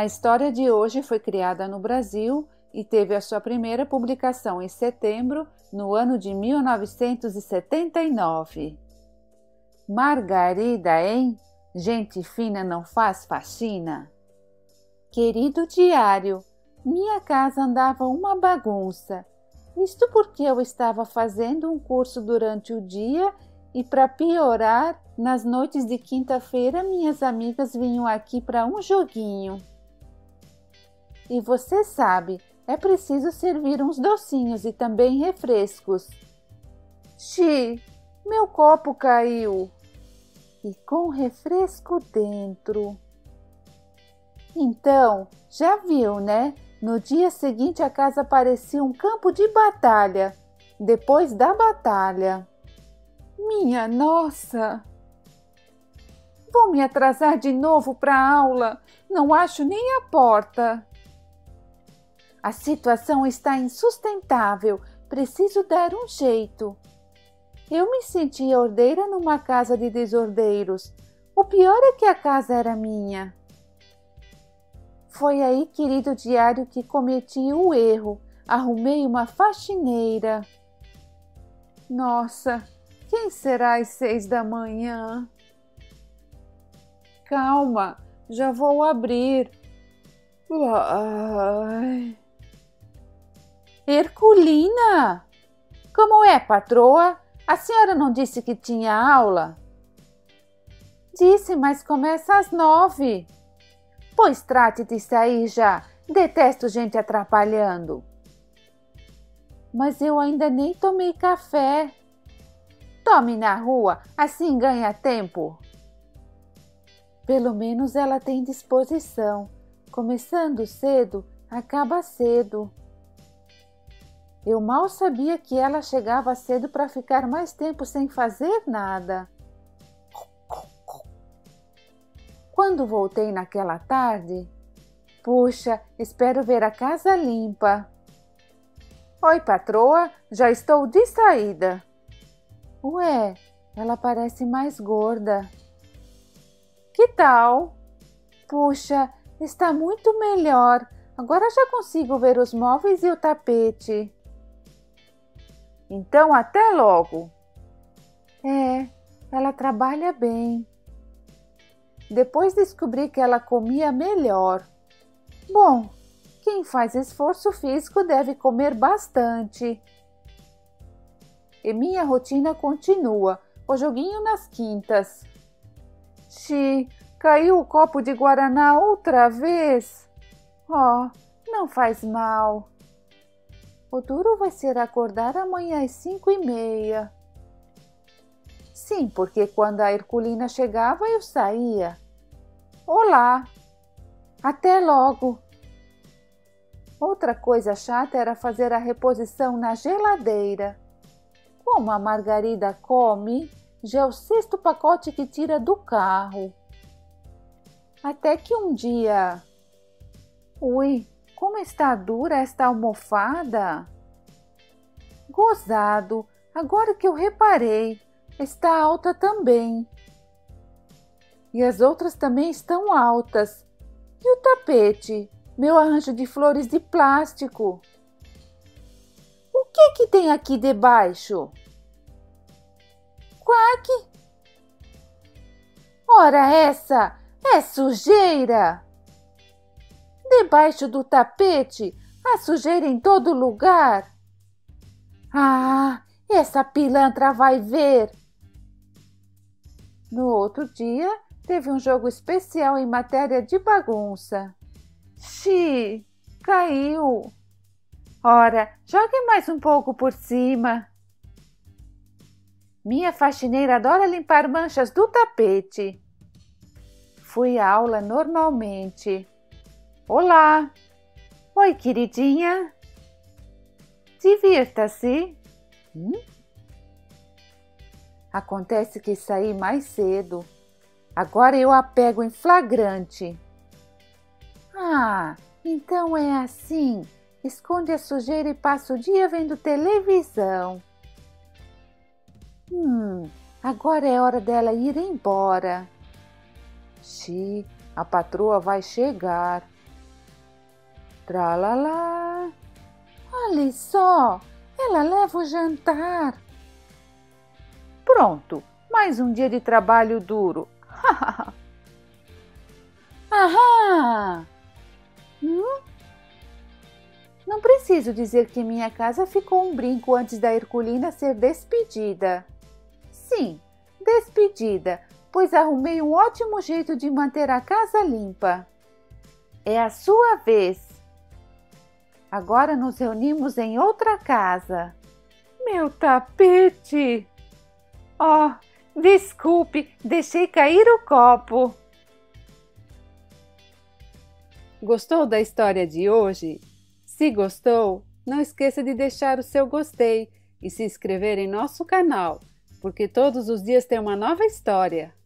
A história de hoje foi criada no Brasil e teve a sua primeira publicação em setembro, no ano de 1979. Margarida, hein? Gente fina não faz faxina? Querido diário, minha casa andava uma bagunça. Isto porque eu estava fazendo um curso durante o dia e, para piorar, nas noites de quinta-feira minhas amigas vinham aqui para um joguinho. E você sabe, é preciso servir uns docinhos e também refrescos. Xi, meu copo caiu. E com refresco dentro. Então, já viu, né? No dia seguinte a casa parecia um campo de batalha. Depois da batalha. Minha nossa! Vou me atrasar de novo para a aula. Não acho nem a porta. A situação está insustentável. Preciso dar um jeito. Eu me sentia ordeira numa casa de desordeiros. O pior é que a casa era minha. Foi aí, querido diário, que cometi o erro. Arrumei uma faxineira. Nossa, quem será às 6 da manhã? Calma, já vou abrir. Uai. Herculina! Como é, patroa? A senhora não disse que tinha aula? Disse, mas começa às 9. Pois trate de sair já. Detesto gente atrapalhando. Mas eu ainda nem tomei café. Tome na rua, assim ganha tempo. Pelo menos ela tem disposição. Começando cedo, acaba cedo. Eu mal sabia que ela chegava cedo para ficar mais tempo sem fazer nada. Quando voltei naquela tarde, puxa, espero ver a casa limpa. Oi, patroa, já estou de saída. Ué, ela parece mais gorda. Que tal? Puxa, está muito melhor. Agora já consigo ver os móveis e o tapete. Então, até logo. É, ela trabalha bem. Depois descobri que ela comia melhor. Bom, quem faz esforço físico deve comer bastante. E minha rotina continua, o joguinho nas quintas. Xi, caiu o copo de guaraná outra vez? Oh, não faz mal. O duro vai ser acordar amanhã às 5h30. Sim, porque quando a Herculina chegava, eu saía. Olá! Até logo! Outra coisa chata era fazer a reposição na geladeira. Como a Margarida come, já é o 6º pacote que tira do carro. Até que um dia... Ui, como está dura esta almofada! Gozado, agora que eu reparei. Está alta também. E as outras também estão altas. E o tapete? Meu arranjo de flores de plástico. O que tem aqui debaixo? Quack! Ora essa! É sujeira! Debaixo do tapete, há sujeira em todo lugar. Ah, essa pilantra vai ver! No outro dia, teve um jogo especial em matéria de bagunça. Xi, caiu! Ora, jogue mais um pouco por cima. Minha faxineira adora limpar manchas do tapete. Fui à aula normalmente. Olá! Oi, queridinha! Divirta-se! Acontece que saí mais cedo. Agora eu a pego em flagrante. Ah, então é assim. Esconde a sujeira e passa o dia vendo televisão. Agora é hora dela ir embora. Xi, a patroa vai chegar. Tralala! Olhem só! Ela leva o jantar! Pronto! Mais um dia de trabalho duro! Ahá! Não preciso dizer que minha casa ficou um brinco antes da Herculina ser despedida. Sim, despedida, pois arrumei um ótimo jeito de manter a casa limpa. É a sua vez. Agora nos reunimos em outra casa. Meu tapete! Oh, desculpe, deixei cair o copo. Gostou da história de hoje? Se gostou, não esqueça de deixar o seu gostei e se inscrever em nosso canal, porque todos os dias tem uma nova história.